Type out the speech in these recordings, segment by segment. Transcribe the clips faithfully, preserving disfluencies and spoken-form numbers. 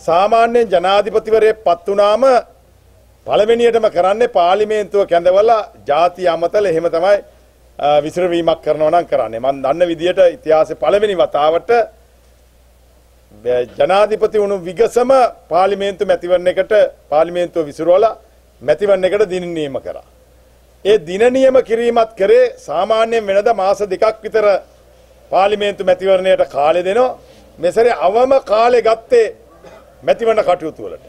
सामान्य जनाधिपतिवरे पत्तुनाम पलवेनियटम करन्ने पार्लिमेंटुव कැඳවලා ಜಾති අමතල එහෙම තමයි විසිරවීමක් කරනවා නම් කරන්නේ මම දන්න විදියට ඉතිහාසයේ පළවෙනි වතාවට ජනාධිපති වුණු විගසම පාර්ලිමේන්තු මැතිවරණයකට පාර්ලිමේන්තුව විසිරවලා මැතිවරණයකට දින නියම කරා ඒ දින නියම කිරීමත් කරේ සාමාන්‍යයෙන් වෙනද මාස දෙකක් විතර පාර්ලිමේන්තු මැතිවරණයට කාලය දෙනවා මෙසරේ අවම කාලය ගත්තේ මැතිවරණ කටයුතු වලට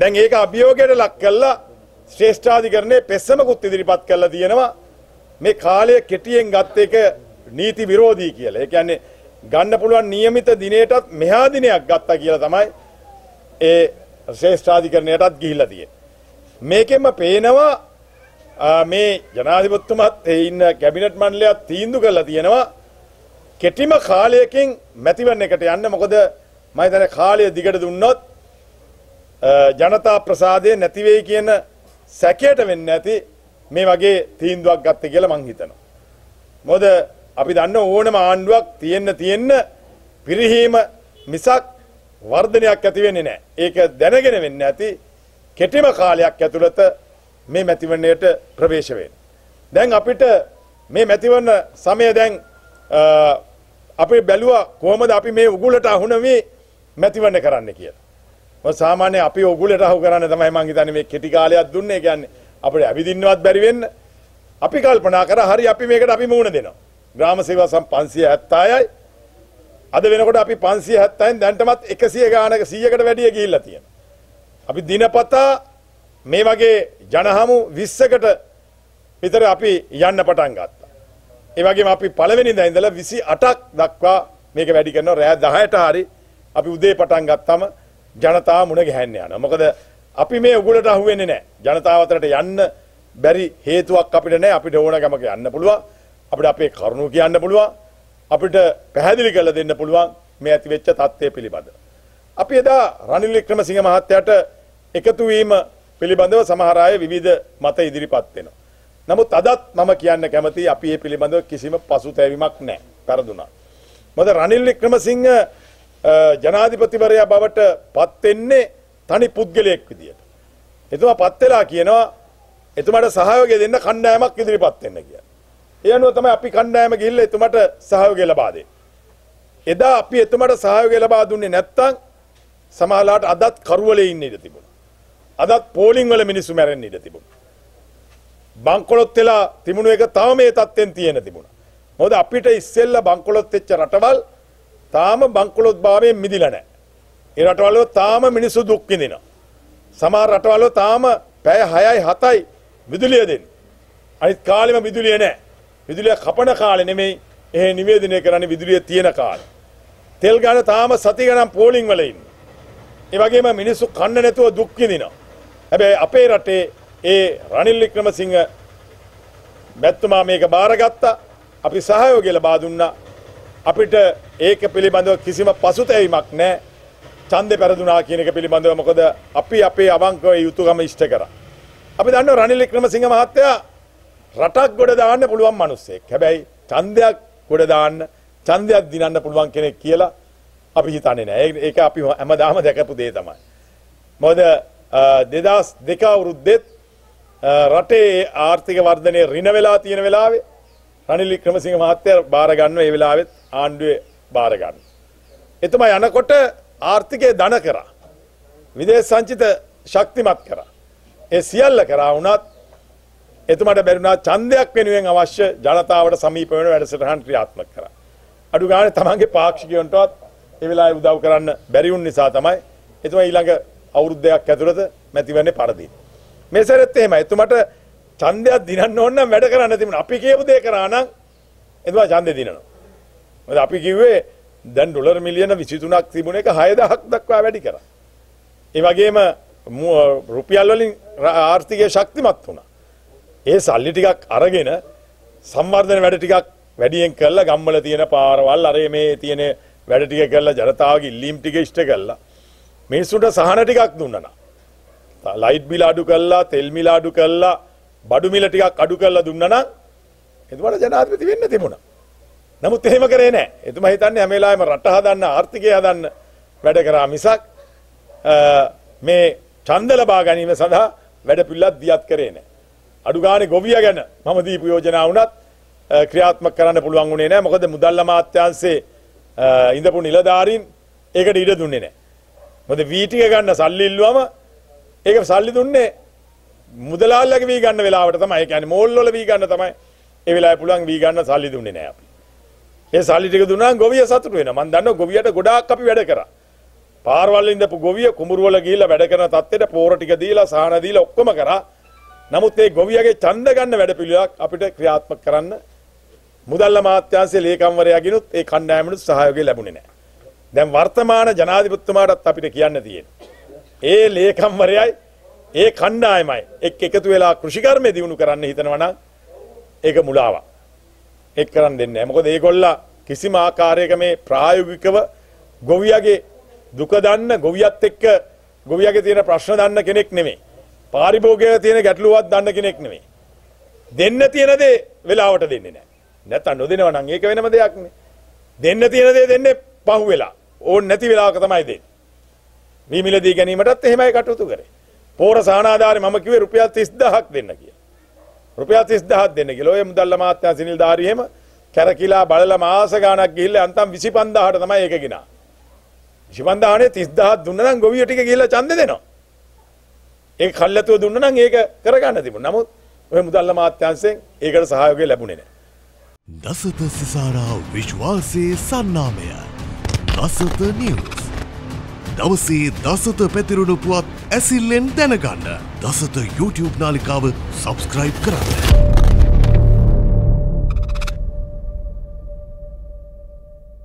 දැන් ඒක අභියෝගයට ලක් කළා ශ්‍රේෂ්ඨාධිකරණයේ පෙස්සමකුත් ඉදිරිපත් කළා දිනවා මේ කාලය කෙටියෙන් ගත එක නීති විරෝධී කියලා. ඒ කියන්නේ ගන්න පුළුවන් નિયમિત දිනයටත් මෙහා දිනයක් ගත්තා කියලා තමයි ඒ ශ්‍රේෂ්ඨාධිකරණයටත් ගිහිලා තියෙන්නේ. මේකෙන්ම පේනවා මේ ජනාධිපතිතුමත් ඒ ඉන්න කැබිනට් මණ්ඩලයත් තීන්දුව කළා දිනවා කෙටිම කාලයකින් මැතිවරණයකට යන්න මොකද मैं तेने खाली दिगड़ दुन्नोत जनता प्रसाद नतिवे कियन सैकेट वेन नति मे मगे तीन दुआक गत्ते केला मंगितनो मोद अभी दन्न ओणम आण्डुवक तियन्न तियन्न पिरिहीम मिसक वर्धनයක් ඇති වෙන්නේ නැහැ ඒක දැනගෙන වෙන්නේ නැති කෙටිම කාලයක් ඇතුළත මේ මැතිවරණයට ප්‍රවේශ වෙන්න දැන් අපිට මේ මැතිවරණ සමය දැන් අපි බැලුවා කොහොමද අපි මේ උගුලට අහුන මේ මැතිවරණ කරන්න කියලා. මොකද සාමාන්‍ය අපි ඕගොල්ලට අහු කරන්න තමයි මං හිතන්නේ මේ කෙටි කාලයක් දුන්නේ. කියන්නේ අපිට ඇවිදින්නවත් බැරි වෙන්න. අපි කල්පනා කරා හරි අපි මේකට අපි මුණ දෙනවා. ග්‍රාම සේවා සම් පන්සිය හැත්තෑවයි. අද වෙනකොට අපි පන්සිය හැත්තෑවෙන් දැන්ටමත් එකසිය ගානක සීයකට වැඩිය ගිහිල්ලා තියෙනවා. අපි දිනපතා මේ වගේ ජනහමු විස්සකට විතර අපි යන්න පටන් ගත්තා. ඒ වගේම අපි පළවෙනි දා ඉඳලා විසි අටක් දක්වා මේක වැඩි කරනවා. රෑ දහයට හරි අපි උදේ පටන් ගත්තම ජනතාව මුණ ගැහෙන්න යනවා. මොකද අපි මේ උගුලට අහු වෙන්නේ නැහැ. ජනතාව අතරට යන්න බැරි හේතුවක් අපිට නැහැ. අපිට ඕන ගමක යන්න පුළුවන්. අපිට අපේ කරුණු කියන්න පුළුවන්. අපිට පැහැදිලි කරලා දෙන්න පුළුවන් මේ ඇති වෙච්ච තත්ත්වය පිළිබඳව. අපි එදා රනිල් වික්‍රමසිංහ මහත්තයාට එකතු වීම පිළිබඳව සමහර අය විවිධ මත ඉදිරිපත් වෙනවා. නමුත් අදත් මම කියන්න කැමතියි අපි මේ පිළිබඳව කිසිම පසුතැවීමක් නැහැ. පෙරදුනා. මොකද රනිල් වික්‍රමසිංහ ජනාධිපතිවරයා බවට පත් වෙන්නේ තනි පුද්ගලයෙක් විදියට. එතුමා පත් වෙලා කියනවා එතුමාට සහයෝගය දෙන්න කණ්ඩායමක් ඉදිරිපත් වෙන්න කියලා. ඒ අනුව තමයි අපි කණ්ඩායම ගිහිල්ලා එතුමාට සහයෝගය ලබා දෙන්නේ. එදා අපි එතුමාට සහයෝගය ලබා දුන්නේ නැත්නම් සමාජලාට අදත් කරුවලේ ඉන්න ඉඩ තිබුණා. අදත් පෝලිං වල මිනිස්සු මැරෙන්න ඉඩ තිබුණා. බංකොලොත් වෙලා තිබුණු එක තව මේ තත්ත්වෙන් තියෙන තිබුණා. මොකද අපිට ඉස්සෙල්ලා බංකොලොත් වෙච්ච රටවල් තාම බංකොලොත් භාවයෙන් මිදිලා නැහැ. ඒ රටවල තාම මිනිස්සු දුක් විඳිනවා. සමහර රටවල තාම පැය හයයි හතයි විදුලිය දෙන්නේ. අනිත් කාලෙම විදුලිය නැහැ. විදුලිය කපන කාලේ නෙමෙයි ඒ නිවේදනය කරන්නේ විදුලිය තියෙන කාලේ. තෙල් ගාන තාම සති ගණන් පෝලිං වල ඉන්නේ. ඒ වගේම මිනිස්සු කන්න නැතුව දුක් විඳිනවා. හැබැයි අපේ රටේ ඒ රනිල් වික්‍රමසිංහ මැතිතුමා මේක බාරගත්තා. අපි සහයෝගය ලබා දුන්නා. අපිට ඒක පිළිබඳව කිසිම පසුතැවීමක් නැහැ. ඡන්දේ පෙරදුනා කියන එක පිළිබඳව මොකද අපි අපේ අවංකව යුතුයකම ඉෂ්ට කරා. අපි දන්නවා රනිල් වික්‍රමසිංහ මහත්තයා රටක් ගොඩ දාන්න පුළුවන් මිනිස්සෙක්. හැබැයි ඡන්දයක් ගොඩ දාන්න, ඡන්දයක් දිනන්න පුළුවන් කෙනෙක් කියලා අපි හිතන්නේ නැහැ. ඒක අපි හැමදාම දැකපු දේ තමයි. මොකද දෙදහස් දෙක අවුරුද්දෙත් රටේ ආර්ථික වර්ධනය ඍණ වෙලා තියෙන වෙලාවේ රනිල් වික්‍රමසිංහ මහත්තයා බාර ගන්නවා ඒ වෙලාවෙත් ආණ්ඩුවේ බාර ගන්න. එතුමා යනකොට ආර්ථිකය ධන කරා. විදේශ සංචිත ශක්තිමත් කරා. ඒ සියල්ල කරා වුණත් එතුමාට බැරිුණා ඡන්දයක් වෙනුවෙන් අවශ්‍ය ජනතාවට සමීප වෙන වැඩසටහන් ක්‍රියාත්මක කරා. අඩු ගානේ තමන්ගේ පාක්ෂිකයන්ටවත් ඒ වෙලාවේ උදව් කරන්න බැරි වුණ නිසා තමයි එතුමා ඊළඟ අවුරුද්දයක් ඇතුළත මැතිවරණේ පරදින්නේ. මේ සැරෙත් එහෙමයි. එතුමාට ඡන්දයක් දිනන්න ඕන නම් වැඩ කරන්න තිබුණා. අපි කියපු දේ කරා නම් එතුමා ඡන්දේ දිනනවා. මොකද අපි කිව්වේ දැන් ඩොලර් මිලියන විසි තුනක් තිබුණ එක හය දහසක් දක්වා වැඩි කරා. ඒ වගේම රුපියල් වලින් ආර්ථිකය ශක්තිමත් වුණා. ඒ සල්ලි ටිකක් අරගෙන සංවර්ධන වැඩ ටිකක් වැඩියෙන් කරලා ගම්වල තියෙන පාරවල් අරේ මේ තියෙන වැඩ ටික කරලා ජනතාවගේ ඉල්ලීම් ටික ඉෂ්ට කරලා මිනිසුන්ට සහන ටිකක් දුන්නා නා. ලයිට් බිල අඩු කරලා, තෙල් මිල අඩු කරලා, බඩු මිල ටිකක් අඩු කරලා දුන්නා නම් එතුමාට ජනාධිපති වෙන්න තිබුණා. නමුත් එහෙම කරේ නැහැ. එතුමා හිතන්නේ හැම වෙලාවෙම රට හදන්න, ආර්ථිකය හදන්න වැඩ කරා මිසක් මේ ඡන්ද ලබා ගැනීම සඳහා වැඩ පිළිලක් දියත් කරේ නැහැ. අඩු ගානේ ගොවියා ගැන මම දීපු යෝජනා වුණත් ක්‍රියාත්මක කරන්න පුළුවන් වුණේ නැහැ. මොකද මුදල් අමාත්‍යාංශයේ ඉඳපු නිලධාරීන් ඒකට ඉඩ දුන්නේ නැහැ. මොකද වී ටික ගන්න සල්ලි ඉල්ලුවම ඒක සල්ලි දුන්නේ මුදලාල්ලගේ වී ගන්න වෙලාවට තමයි. ඒ කියන්නේ මෝල් වල වී ගන්න තමයි. ඒ වෙලාවේ පුළුවන් වී ගන්න සල්ලි දුන්නේ නැහැ අපි. ඒ සල්ලි ටික දුන්නා නම් ගොවිය සතුටු වෙනවා. මම දන්නවා ගොවියට ගොඩාක් අපි වැඩ කරා. පාරවල් වල ඉඳපු ගොවිය කුඹුරු වල ගිහිල්ලා වැඩ කරන තත්ත්වෙට පෝර ටික දීලා සාහන දීලා ඔක්කොම කරා. නමුත් මේ ගොවියගේ ඡන්ද ගන්න වැඩ පිළිවෙලක් අපිට ක්‍රියාත්මක කරන්න මුදල් අමාත්‍යාංශයේ ලේකම්වරයාගෙනුත් ඒ කණ්ඩායමනුත් සහයෝගය ලැබුණේ නැහැ. දැන් වර්තමාන ජනාධිපතිතුමාටත් අපිට කියන්න තියෙනවා. ඒ ලේකම්වරයයි ඒ කණ්ඩායමයි එක් එකතු වෙලා කෘෂිකර්මයේ දිනු කරන්න හිතනවා නම් ඒක මුලාවක්. ඒක කරන් දෙන්නේ නැහැ. මොකද මේගොල්ලා කිසිම ආකාරයක මේ ප්‍රායෝගිකව ගොවියගේ දුක දන්න, ගොවියත් එක්ක ගොවියගේ තියෙන ප්‍රශ්න දන්න කෙනෙක් නෙමෙයි. පාරිභෝගිකව තියෙන ගැටලුවක් දන්න කෙනෙක් නෙමෙයි. දෙන්න තියෙන දේ වෙලාවට දෙන්නේ නැහැ. නැත්තම් නොදෙනවා නම් ඒක වෙනම දෙයක් නේ. දෙන්න තියෙන දේ දෙන්නේ පහු වෙලා. ඕන නැති වෙලාවක තමයි දෙන්නේ. මේ මිලදී ගැනීමටත් එහෙමයි කටයුතු කරේ. පෝර සාහනාධාරේ මම කිව්වේ රුපියල් තිස් දහසක් දෙන්න කියලා. රුපියල් තිස් දහසක් දෙන්න කියලා. ඔය මුදල් අමාත්‍යා සිනිල් දාරි එහෙම කැරකිලා බලලා මාස ගාණක් ගිහිල්ලා අන්තම් විසි පන්දාහට තමයි ඒක ගිනා. විසි පන්දාහනේ තිස් දහසක් දුන්නා නම් ගොවිය ටික ගිහිල්ලා ඡන්දෙ දෙනවා. ඒක කල්ලාතුව දුන්නා නම් ඒක කරගන්න තිබුණා. නමුත් ඔය මුදල් අමාත්‍යාංශයෙන් ඒකට සහයෝගය ලැබුණේ නැහැ. දසත සිසාරා විශ්වාසයේ සන්නාමය. දසත නිවුස්. දවසේ දසත පැතිරුණු පුවත් ඇසිල්ලෙන් දැනගන්න දසත YouTube නාලිකාව subscribe කරන්න.